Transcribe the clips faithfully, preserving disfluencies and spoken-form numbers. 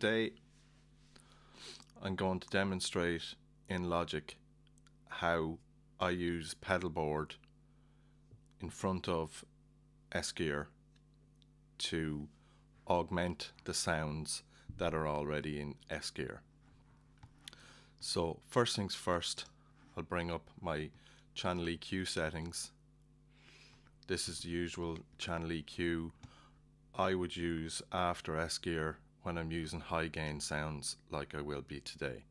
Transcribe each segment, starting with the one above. today I'm going to demonstrate in Logic how I use Pedalboard in front of S-Gear to augment the sounds that are already in S-Gear. So first things first, I'll bring up my channel E Q settings. This is the usual channel E Q I would use after S-Gear when I'm using high gain sounds like I will be today.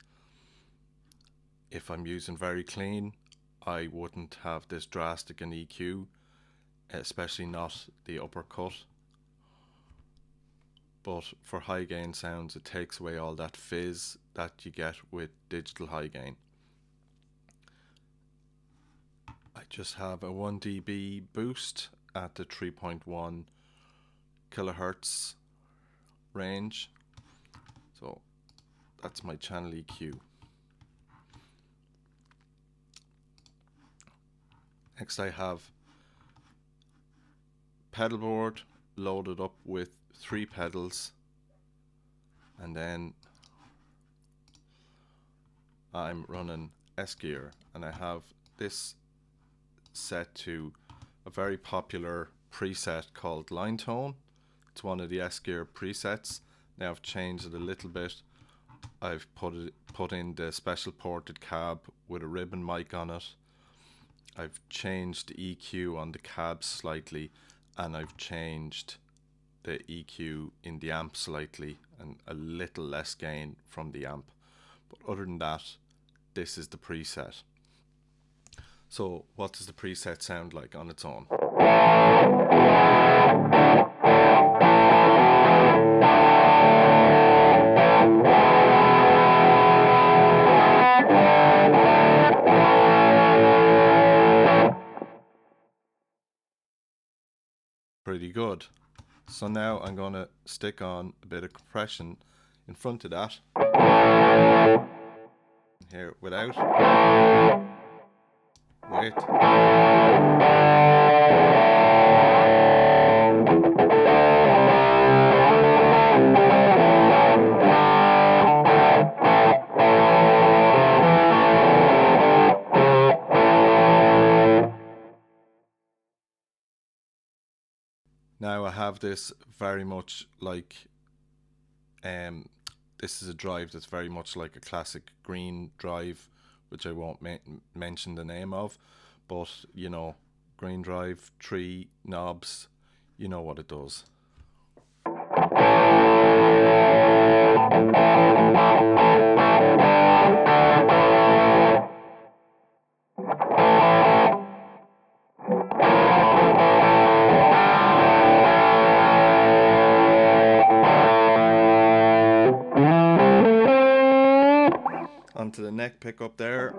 If I'm using very clean, I wouldn't have this drastic an E Q, especially not the upper cut. But for high gain sounds, it takes away all that fizz that you get with digital high gain. I just have a one D B boost at the three point one kilohertz range, so that's my channel E Q. Next I have Pedalboard loaded up with three pedals, and then I'm running S-Gear, and I have this set to a very popular preset called Line Tone. It's one of the S-Gear presets. Now I've changed it a little bit. I've put it put in the special ported cab with a ribbon mic on it. I've changed the E Q on the cab slightly, and I've changed the E Q in the amp slightly, and a little less gain from the amp. But other than that, this is the preset. So what does the preset sound like on its own? Pretty good. So now I'm going to stick on a bit of compression in front of that. Here, without. Wait. Now I have this very much like, um, this is a drive that's very much like a classic green drive, which I won't ma mention the name of, but you know, green drive, three knobs, you know what it does. Onto the neck pickup there.